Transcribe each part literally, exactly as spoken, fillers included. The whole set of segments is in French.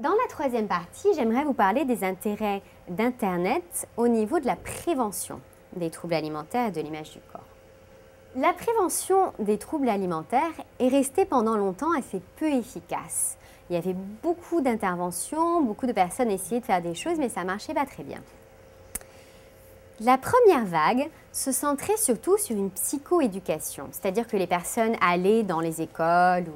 Dans la troisième partie, j'aimerais vous parler des intérêts d'Internet au niveau de la prévention des troubles alimentaires et de l'image du corps. La prévention des troubles alimentaires est restée pendant longtemps assez peu efficace. Il y avait beaucoup d'interventions, beaucoup de personnes essayaient de faire des choses, mais ça ne marchait pas très bien. La première vague se centrait surtout sur une psychoéducation, c'est-à-dire que les personnes allaient dans les écoles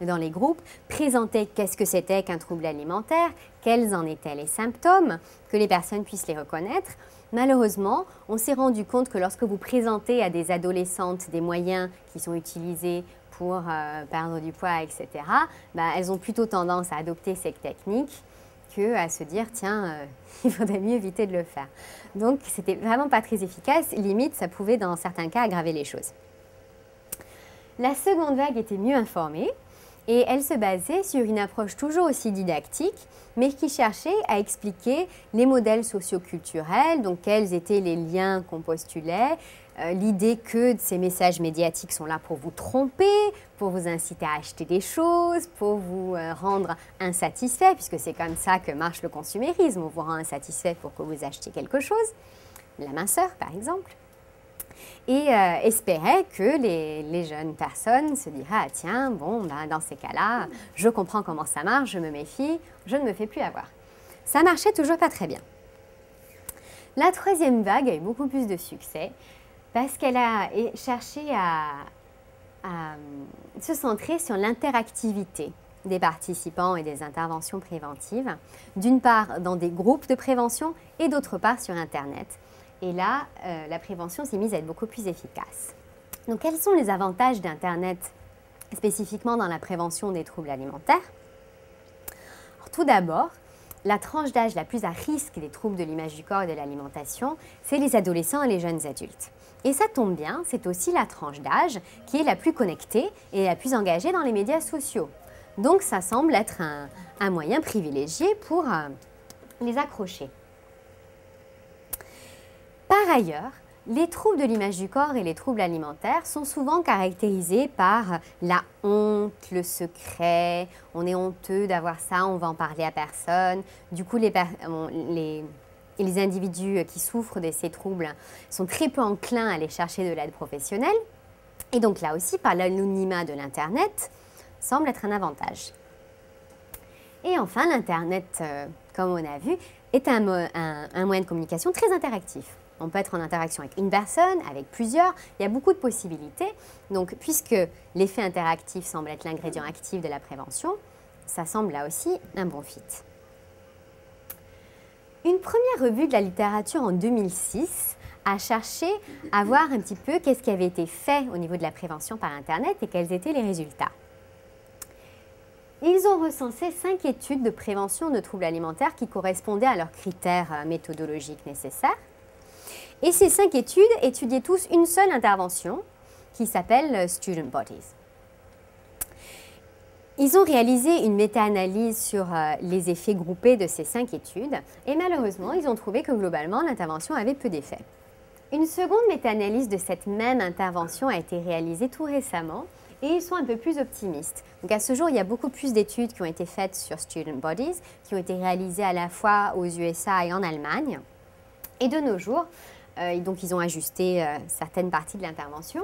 ou dans les groupes, présentaient qu'est-ce que c'était qu'un trouble alimentaire, quels en étaient les symptômes, que les personnes puissent les reconnaître. Malheureusement, on s'est rendu compte que lorsque vous présentez à des adolescentes des moyens qui sont utilisés pour euh, perdre du poids, et cetera, bah, elles ont plutôt tendance à adopter ces techniques que à se dire « tiens, euh, il faudrait mieux éviter de le faire ». Donc, c'était vraiment pas très efficace. Limite, ça pouvait dans certains cas aggraver les choses. La seconde vague était mieux informée et elle se basait sur une approche toujours aussi didactique, mais qui cherchait à expliquer les modèles socioculturels, donc quels étaient les liens qu'on postulait, euh, l'idée que ces messages médiatiques sont là pour vous tromper, pour vous inciter à acheter des choses, pour vous euh, rendre insatisfait, puisque c'est comme ça que marche le consumérisme, on vous rend insatisfait pour que vous achetiez quelque chose, la minceur par exemple. Et euh, espérait que les, les jeunes personnes se diraient « Ah tiens, bon, ben, dans ces cas-là, je comprends comment ça marche, je me méfie, je ne me fais plus avoir ». Ça marchait toujours pas très bien. La troisième vague a eu beaucoup plus de succès parce qu'elle a cherché à, à se centrer sur l'interactivité des participants et des interventions préventives, d'une part dans des groupes de prévention et d'autre part sur Internet. Et là, euh, la prévention s'est mise à être beaucoup plus efficace. Donc, quels sont les avantages d'Internet spécifiquement dans la prévention des troubles alimentaires? Alors, tout d'abord, la tranche d'âge la plus à risque des troubles de l'image du corps et de l'alimentation, c'est les adolescents et les jeunes adultes. Et ça tombe bien, c'est aussi la tranche d'âge qui est la plus connectée et la plus engagée dans les médias sociaux. Donc, ça semble être un, un moyen privilégié pour euh, les accrocher. Par ailleurs, les troubles de l'image du corps et les troubles alimentaires sont souvent caractérisés par la honte, le secret, on est honteux d'avoir ça, on va en parler à personne. Du coup, les, les, les individus qui souffrent de ces troubles sont très peu enclins à aller chercher de l'aide professionnelle. Et donc là aussi, par l'anonymat de l'Internet, semble être un avantage. Et enfin, l'Internet, euh, comme on a vu, est un, un, un moyen de communication très interactif. On peut être en interaction avec une personne, avec plusieurs, il y a beaucoup de possibilités. Donc, puisque l'effet interactif semble être l'ingrédient actif de la prévention, ça semble là aussi un bon fit. Une première revue de la littérature en deux mille six a cherché à voir un petit peu qu'est-ce qui avait été fait au niveau de la prévention par Internet et quels étaient les résultats. Ils ont recensé cinq études de prévention de troubles alimentaires qui correspondaient à leurs critères méthodologiques nécessaires. Et ces cinq études étudiaient tous une seule intervention qui s'appelle Student Bodies. Ils ont réalisé une méta-analyse sur les effets groupés de ces cinq études et malheureusement, ils ont trouvé que globalement, l'intervention avait peu d'effets. Une seconde méta-analyse de cette même intervention a été réalisée tout récemment et ils sont un peu plus optimistes. Donc à ce jour, il y a beaucoup plus d'études qui ont été faites sur Student Bodies, qui ont été réalisées à la fois aux U S A et en Allemagne. Et de nos jours, euh, donc ils ont ajusté euh, certaines parties de l'intervention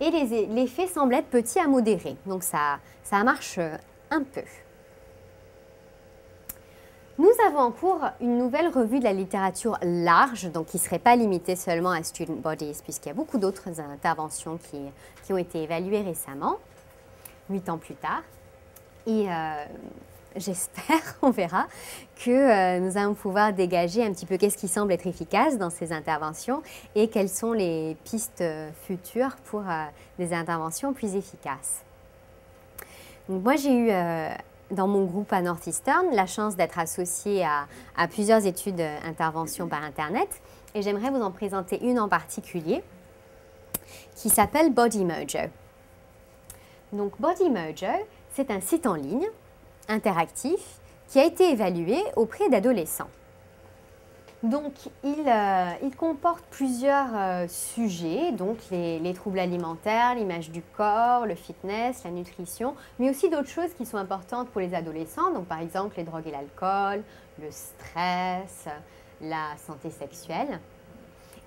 et l'effet semble être petit à modéré. Donc ça, ça marche euh, un peu. Nous avons en cours une nouvelle revue de la littérature large, donc qui ne serait pas limitée seulement à Student Bodies, puisqu'il y a beaucoup d'autres interventions qui, qui ont été évaluées récemment, huit ans plus tard. Et euh, j'espère, on verra, que euh, nous allons pouvoir dégager un petit peu qu'est-ce qui semble être efficace dans ces interventions et quelles sont les pistes euh, futures pour euh, des interventions plus efficaces. Donc, moi, j'ai eu... Euh, dans mon groupe à Northeastern, la chance d'être associée à, à plusieurs études d'intervention par Internet. Et j'aimerais vous en présenter une en particulier qui s'appelle Body Mojo. Donc, Body Mojo, c'est un site en ligne interactif qui a été évalué auprès d'adolescents. Donc, il, euh, il comporte plusieurs euh, sujets, donc les, les troubles alimentaires, l'image du corps, le fitness, la nutrition, mais aussi d'autres choses qui sont importantes pour les adolescents, donc par exemple les drogues et l'alcool, le stress, la santé sexuelle.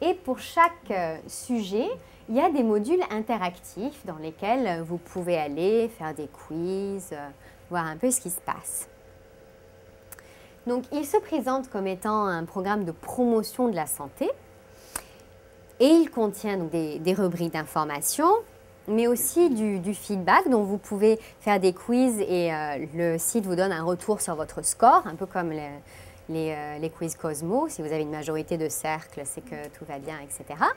Et pour chaque euh, sujet, il y a des modules interactifs dans lesquels vous pouvez aller faire des quiz, euh, voir un peu ce qui se passe. Donc, il se présente comme étant un programme de promotion de la santé et il contient donc des, des rubriques d'information, mais aussi du, du feedback, dont vous pouvez faire des quiz et euh, le site vous donne un retour sur votre score, un peu comme les, les, euh, les quiz Cosmo. Si vous avez une majorité de cercles, c'est que tout va bien, et cetera.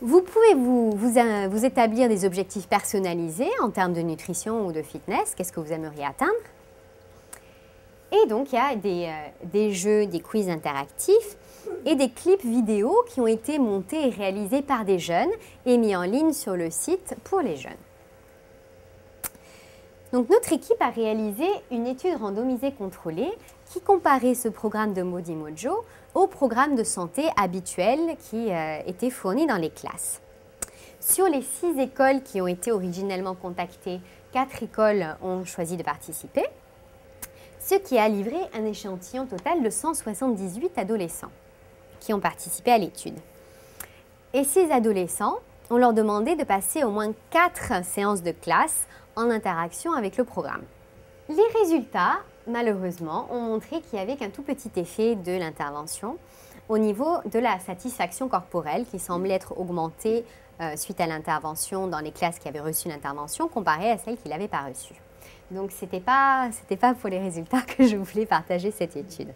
Vous pouvez vous, vous, euh, vous établir des objectifs personnalisés en termes de nutrition ou de fitness. Qu'est-ce que vous aimeriez atteindre ? Et donc, il y a des, euh, des jeux, des quiz interactifs et des clips vidéo qui ont été montés et réalisés par des jeunes et mis en ligne sur le site pour les jeunes. Donc, notre équipe a réalisé une étude randomisée contrôlée qui comparait ce programme de Moody Mojo au programme de santé habituel qui euh, était fourni dans les classes. Sur les six écoles qui ont été originellement contactées, quatre écoles ont choisi de participer, ce qui a livré un échantillon total de cent soixante-dix-huit adolescents qui ont participé à l'étude. Et ces adolescents, on leur demandait de passer au moins quatre séances de classe en interaction avec le programme. Les résultats, malheureusement, ont montré qu'il n'y avait qu'un tout petit effet de l'intervention au niveau de la satisfaction corporelle qui semblait être augmentée euh, suite à l'intervention dans les classes qui avaient reçu l'intervention comparée à celles qui ne l'avaient pas reçue. Donc, ce n'était pas, c'était pas pour les résultats que je voulais partager cette étude.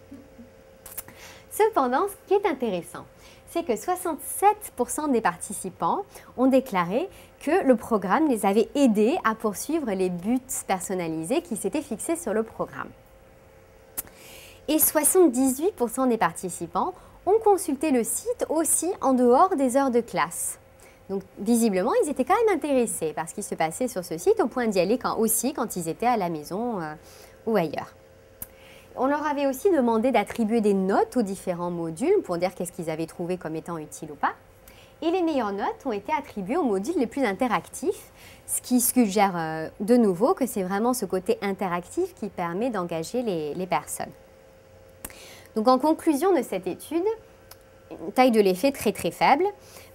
Cependant, ce qui est intéressant, c'est que soixante-sept pour cent des participants ont déclaré que le programme les avait aidés à poursuivre les buts personnalisés qui s'étaient fixés sur le programme. Et soixante-dix-huit pour cent des participants ont consulté le site aussi en dehors des heures de classe. Donc, visiblement, ils étaient quand même intéressés par ce qui se passait sur ce site, au point d'y aller quand, aussi quand ils étaient à la maison euh, ou ailleurs. On leur avait aussi demandé d'attribuer des notes aux différents modules pour dire qu'est-ce qu'ils avaient trouvé comme étant utile ou pas. Et les meilleures notes ont été attribuées aux modules les plus interactifs, ce qui suggère euh, de nouveau que c'est vraiment ce côté interactif qui permet d'engager les, les personnes. Donc, en conclusion de cette étude, une taille de l'effet très très faible,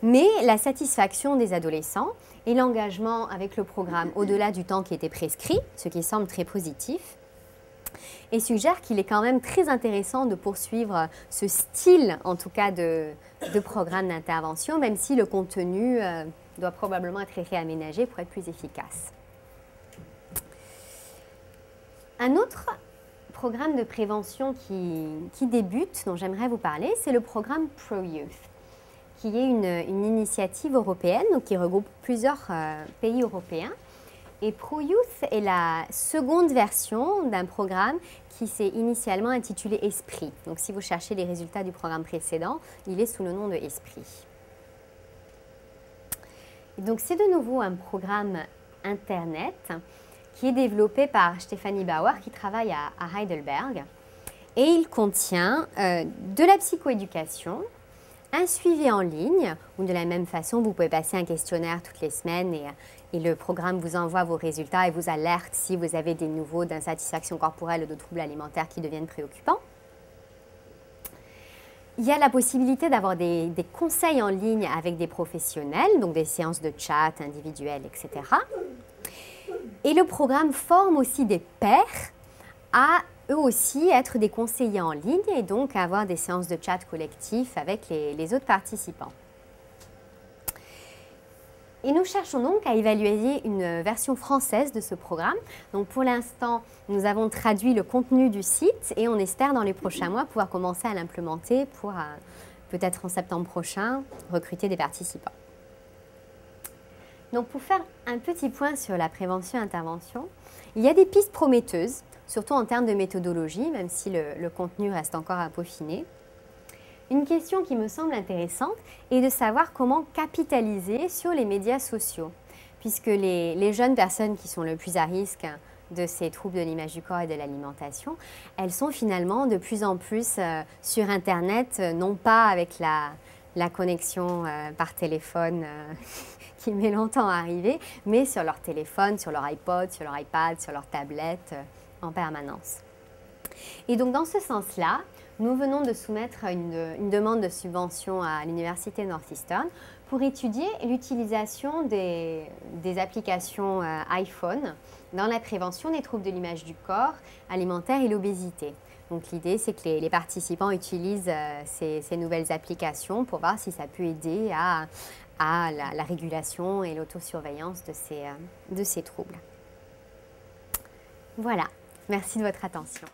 mais la satisfaction des adolescents et l'engagement avec le programme au-delà du temps qui était prescrit, ce qui semble très positif, et suggère qu'il est quand même très intéressant de poursuivre ce style, en tout cas, de, de programme d'intervention, même si le contenu euh, doit probablement être réaménagé pour être plus efficace. Un autre programme de prévention qui, qui débute, dont j'aimerais vous parler, c'est le programme ProYouth, qui est une, une initiative européenne donc qui regroupe plusieurs euh, pays européens. Et ProYouth est la seconde version d'un programme qui s'est initialement intitulé Esprit. Donc, si vous cherchez les résultats du programme précédent, il est sous le nom de Esprit. Et donc, c'est de nouveau un programme Internet qui est développé par Stéphanie Bauer, qui travaille à, à Heidelberg. Et il contient euh, de la psychoéducation, un suivi en ligne, où de la même façon, vous pouvez passer un questionnaire toutes les semaines et, et le programme vous envoie vos résultats et vous alerte si vous avez des niveaux d'insatisfaction corporelle ou de troubles alimentaires qui deviennent préoccupants. Il y a la possibilité d'avoir des, des conseils en ligne avec des professionnels, donc des séances de chat individuelles, et cetera. Et le programme forme aussi des pairs à eux aussi être des conseillers en ligne et donc à avoir des séances de chat collectif avec les, les autres participants. Et nous cherchons donc à évaluer une version française de ce programme. Donc, pour l'instant, nous avons traduit le contenu du site et on espère dans les prochains mois pouvoir commencer à l'implémenter pour euh, peut-être en septembre prochain recruter des participants. Donc, pour faire un petit point sur la prévention-intervention, il y a des pistes prometteuses, surtout en termes de méthodologie, même si le, le contenu reste encore à peaufiner. Une question qui me semble intéressante est de savoir comment capitaliser sur les médias sociaux, puisque les, les jeunes personnes qui sont le plus à risque de ces troubles de l'image du corps et de l'alimentation, elles sont finalement de plus en plus euh, sur Internet, euh, non pas avec la, la connexion euh, par téléphone euh, qui met longtemps à arriver, mais sur leur téléphone, sur leur iPod, sur leur iPad, sur leur tablette, euh, en permanence. Et donc dans ce sens-là, nous venons de soumettre une, une demande de subvention à l'université Northeastern pour étudier l'utilisation des, des applications euh, iPhone dans la prévention des troubles de l'image du corps alimentaire et l'obésité. Donc l'idée, c'est que les, les participants utilisent euh, ces, ces nouvelles applications pour voir si ça peut aider à, à la, la régulation et l'autosurveillance de ces, euh, de ces troubles. Voilà, merci de votre attention.